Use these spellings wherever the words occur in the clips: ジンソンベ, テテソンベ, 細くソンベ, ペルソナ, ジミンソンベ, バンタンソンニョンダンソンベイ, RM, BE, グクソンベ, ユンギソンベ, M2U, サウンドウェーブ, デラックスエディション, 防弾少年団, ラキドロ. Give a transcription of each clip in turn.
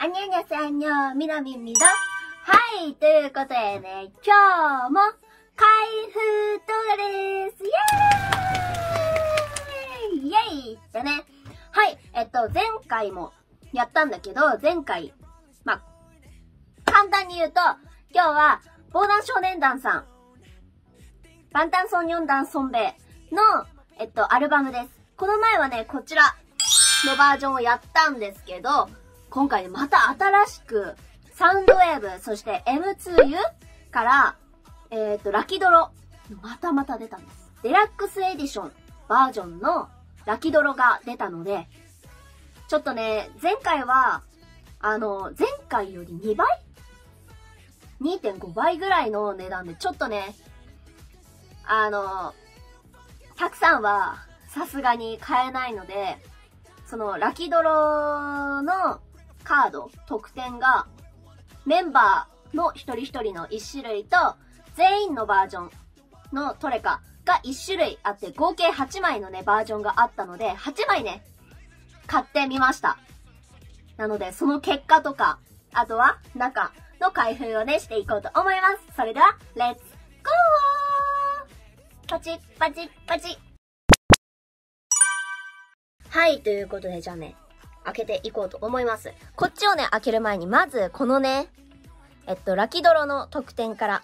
アンニョンニョセアンニョン、みなみんみど。はい、ということでね、今日も開封動画です。イェーイイェイだね。はい、前回もやったんだけど、前回、まあ、簡単に言うと、今日は、防弾少年団さん、バンタンソンニョンダンソンベイの、アルバムです。この前はね、こちらのバージョンをやったんですけど、今回また新しく、サウンドウェーブ、そして M2U から、ラキドロ。また出たんです。デラックスエディションバージョンのラキドロが出たので、ちょっとね、前回は、前回より2倍 ?2.5 倍ぐらいの値段で、ちょっとね、たくさんはさすがに買えないので、そのラキドロのカード、特典がメンバーの一人一人の1種類と全員のバージョンのトレカが1種類あって合計8枚のね、バージョンがあったので8枚ね、買ってみました。なのでその結果とか、あとは中の開封をね、していこうと思います。それでは、レッツゴーパチッパチッパチッ。はい、ということで、じゃあね、開けていこうと思います。こっちをね、開ける前に、まず、このね、ラキドロの特典から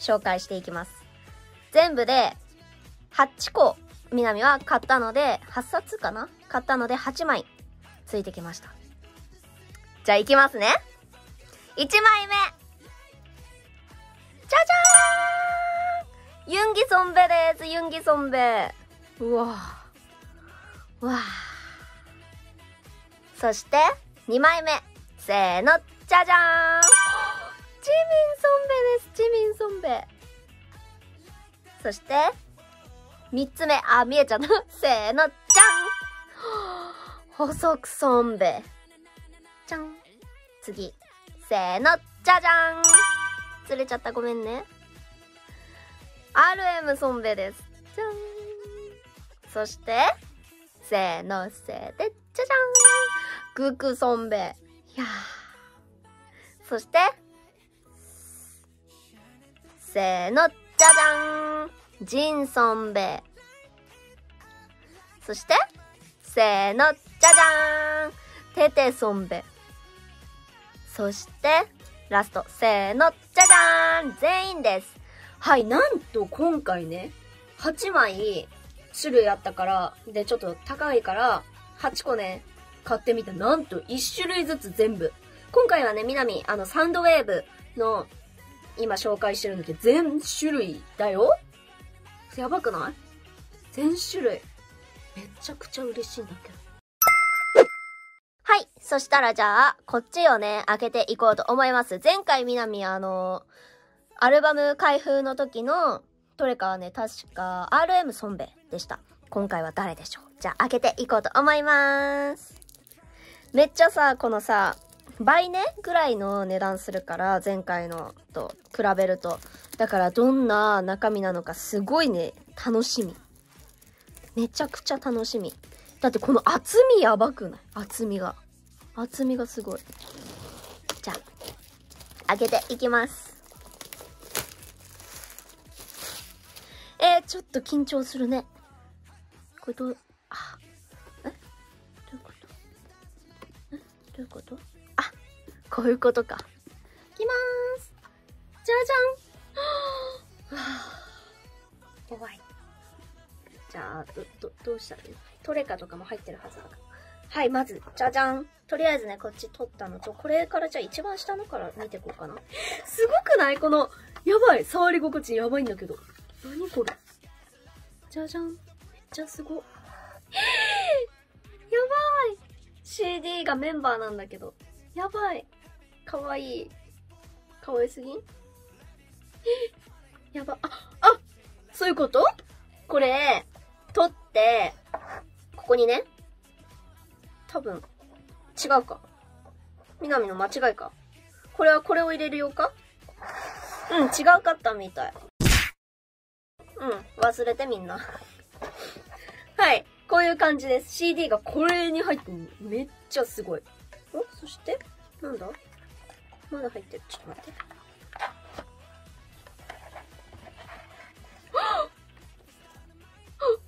紹介していきます。全部で、8個、みなみは買ったので、8冊かな?買ったので、8枚、ついてきました。じゃあ、いきますね。1枚目。じゃじゃーん!ユンギソンベです。ユンギソンベ。うわぁ。わぁ。そして、2枚目。せーの、じゃじゃーん。ジミンソンベです。ジミンソンベ。そして、3つ目。あ、見えちゃった。せーの、じゃん。細くソンベ。じゃん。次。せーの、じゃじゃん。釣れちゃった。ごめんね。RM ソンベです。じゃん。そして、せーの、せーで、じゃじゃん。グクソンベ。いやー。そして、せーの、じゃじゃん。ジンソンベ。そして、せーの、じゃじゃん。テテソンベ。そして、ラスト、せーの、じゃじゃん。全員です。はい、なんと今回ね、8枚種類あったから、で、ちょっと高いから、8個ね、買ってみた。なんと1種類ずつ全部。今回はね、みなみ、サウンドウェーブの、今紹介してるんだけど、全種類だよ?やばくない?全種類。めちゃくちゃ嬉しいんだけど。はい、そしたらじゃあ、こっちをね、開けていこうと思います。前回みなみ、アルバム開封の時のトレカはね、確か RM ソンベでした。今回は誰でしょう?じゃあ開けていこうと思います。めっちゃさ、このさ、倍ねぐらいの値段するから、前回のと比べると。だからどんな中身なのかすごいね、楽しみ。めちゃくちゃ楽しみ。だってこの厚みやばくない?厚みが。厚みがすごい。じゃあ、開けていきます。ちょっと緊張するね。これどう、あ、え?どういうこと?え?どういうこと?あ、こういうことか。いきまーす。じゃじゃん。はぁ。怖い。じゃあ、どうしたらいい?トレカとかも入ってるはずだから。はい、まず、じゃじゃん。とりあえずね、こっち取ったのと、これからじゃあ一番下のから見ていこうかな。すごくない?この、やばい。触り心地やばいんだけど。何これ?じゃじゃん。めっちゃすご。やばい。CD がメンバーなんだけど。やばい。かわいい。かわいすぎん?やば。あ、そういうこと?これ、取って、ここにね。多分、違うか。みなみの間違いか。これはこれを入れる用か?うん、違うかったみたい。うん、忘れてみんな。はい、こういう感じです。CD がこれに入ってる。めっちゃすごい。お、そして、なんだまだ入ってる。ちょっと待って。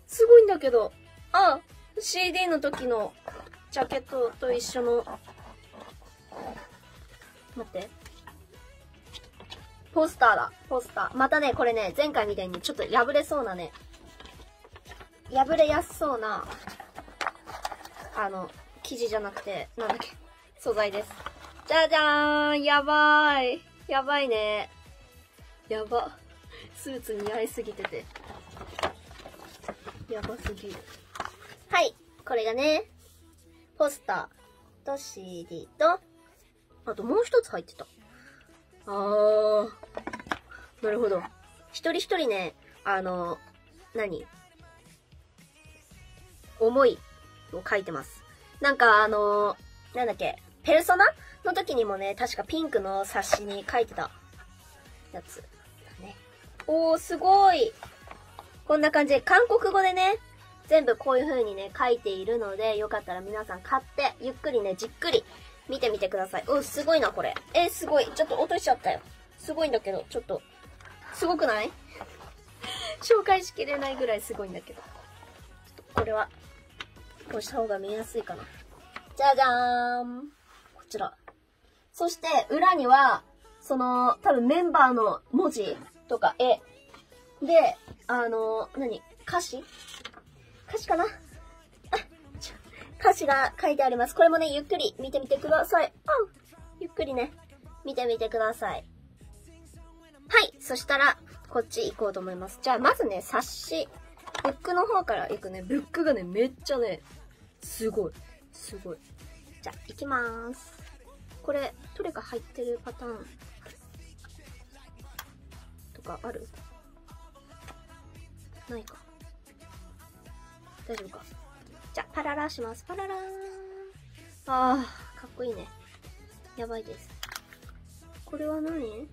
すごいんだけど。あ、CD の時のジャケットと一緒の。待って。ポスターだ。ポスター。またね、これね、前回みたいにちょっと破れそうなね。破れやすそうな、生地じゃなくて、なんだっけ、素材です。じゃじゃーん、やばーい。やばいね。やば。スーツ似合いすぎてて。やばすぎる。はい。これがね、ポスターと CD と、あともう一つ入ってた。なるほど。一人一人ね、思いを書いてます。なんかなんだっけ、ペルソナの時にもね、確かピンクの冊子に書いてたやつだね。おー、すごい。こんな感じで、韓国語でね、全部こういう風にね、書いているので、よかったら皆さん買って、ゆっくりね、じっくり見てみてください。うん、すごいな、これ。すごい。ちょっと落としちゃったよ。すごいんだけど、ちょっと、すごくない紹介しきれないぐらいすごいんだけど。これは、こうした方が見やすいかな。じゃじゃーん。こちら。そして、裏には、多分メンバーの文字とか絵。で、歌詞かな歌詞が書いてあります。これもね、ゆっくり見てみてください。うん。ゆっくりね、見てみてください。はい。そしたら、こっち行こうと思います。じゃあ、まずね、冊子。ブックの方から行くね。ブックがね、めっちゃね、すごい。すごい。じゃあ、行きまーす。これ、どれか入ってるパターンとかある？ないか。大丈夫か。じゃあ、パララします。パララーン。あー、かっこいいね。やばいです。これは何？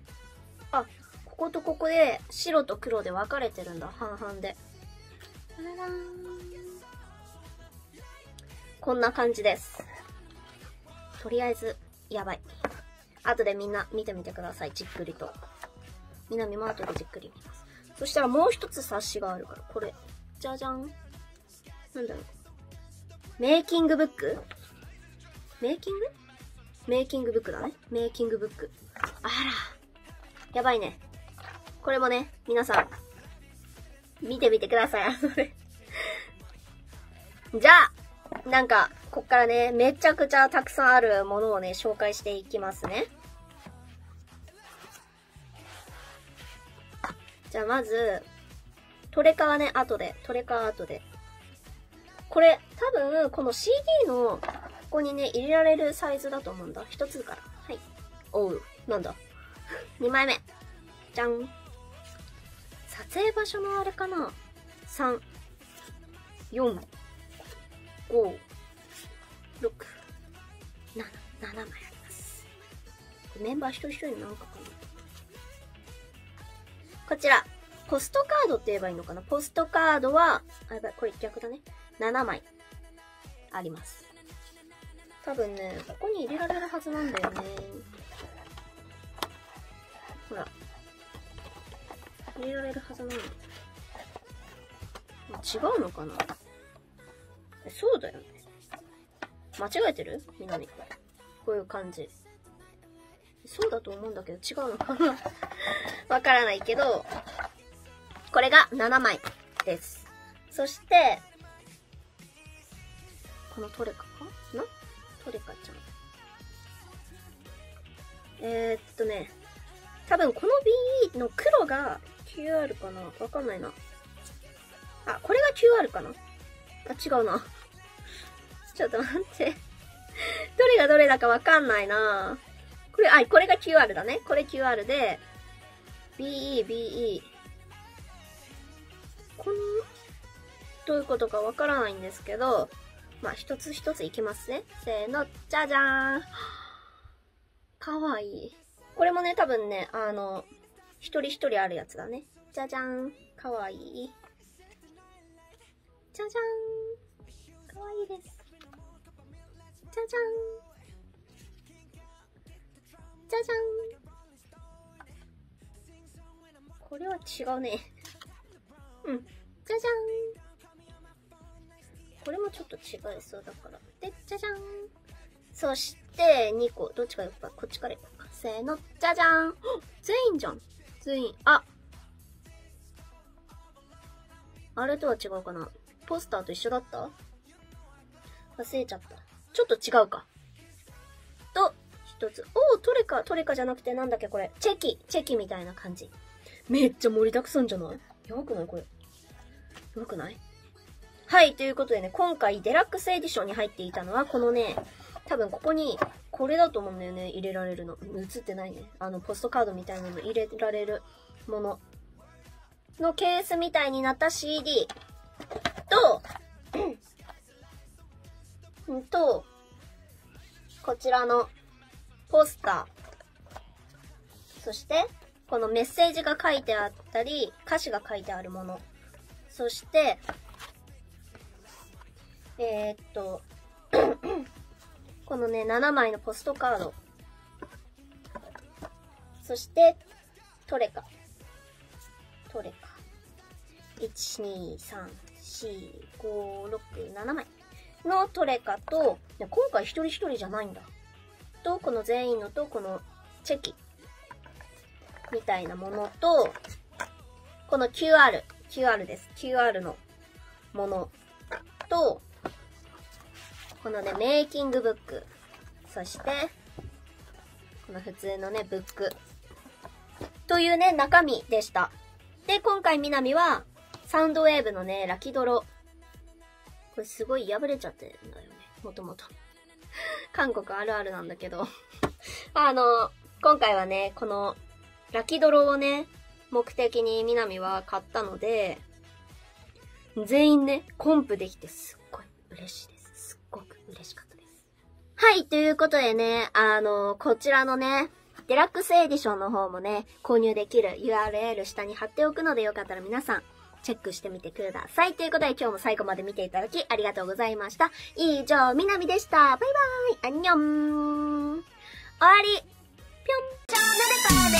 あ、こことここで白と黒で分かれてるんだ。半々で。パララーン。こんな感じです。とりあえず、やばい。後でみんな見てみてください。じっくりと。みなみも後でじっくり見ます。そしたらもう一つ冊子があるから、これ。じゃじゃん。なんだろう。メイキングブック？メイキングブックだね。メイキングブック。あら。やばいね。これもね、皆さん、見てみてください。じゃあ、なんか、こっからね、めちゃくちゃたくさんあるものをね、紹介していきますね。じゃあ、まず、トレカはね、後で。トレカは後で。これ、多分、この CD の、ここにね、入れられるサイズだと思うんだ。一つから。はい。おう、なんだ。2枚目。じゃん。撮影場所のあれかな ?3、4、5、6、7、7枚あります。メンバー一人一人なんかかな。こちら。ポストカードって言えばいいのかな？ポストカードは、あ、やばい、これ逆だね。7枚あります。多分ね、ここに入れられるはずなんだよね。ほら。入れられるはずなの。違うのかな？そうだよね。間違えてる？みんなに。こういう感じ。そうだと思うんだけど、違うのかな？わからないけど、これが7枚です。そして、このトレカかな？トレカちゃん。ね、多分この BE の黒が QR かな？わかんないな。あ、これが QR かな？あ、違うな。ちょっと待って。どれがどれだかわかんないな。これ、あ、これが QR だね。これ QR で、BE、BE。この、どういうことかわからないんですけど、まあ、一つ一ついきますね。せーの、じゃじゃーん。かわいい。これもね、多分ね、一人一人あるやつだね。じゃじゃーん。かわいい。じゃじゃーん。かわいいです。じゃじゃーん。じゃじゃん。これは違うね。うん。じゃじゃん。これもちょっと違いそうだから。で、じゃじゃん。そして、2個。どっちからいくか。こっちからいくか。せーの。じゃじゃん。全員じゃん。全員。あ。あれとは違うかな。ポスターと一緒だった？忘れちゃった。ちょっと違うか。と、一つ。おお、トレカじゃなくてなんだっけこれ。チェキみたいな感じ。めっちゃ盛りだくさんじゃない？やばくないこれ。やばくない？はい、ということでね、今回デラックスエディションに入っていたのは、このね、多分ここに、これだと思うんだよね、入れられるの。映ってないね。ポストカードみたいなの入れられるもの。のケースみたいになった CD と、こちらのポスター。そして、このメッセージが書いてあったり、歌詞が書いてあるもの。そして、このね、7枚のポストカード。そして、トレカ。1、2、3、4、5、6、7枚のトレカと、今回一人一人じゃないんだ。と、この全員のと、このチェキみたいなものと、この QR です。QR のものと、このね、メイキングブック。そして、この普通のね、ブック。というね、中身でした。で、今回みなみは、サウンドウェーブのね、ラキドロ。これすごい破れちゃってるんだよね。もともと。韓国あるあるなんだけど。今回はね、この、ラキドロをね、目的にみなみは買ったので、全員ね、コンプできてすっごい嬉しいです。すっごく嬉しかったです。はい、ということでね、こちらのね、デラックスエディションの方もね、購入できる URL 下に貼っておくのでよかったら皆さんチェックしてみてください。ということで今日も最後まで見ていただきありがとうございました。以上、みなみでした。バイバーイ。アンニョン。終わり。ぴょん。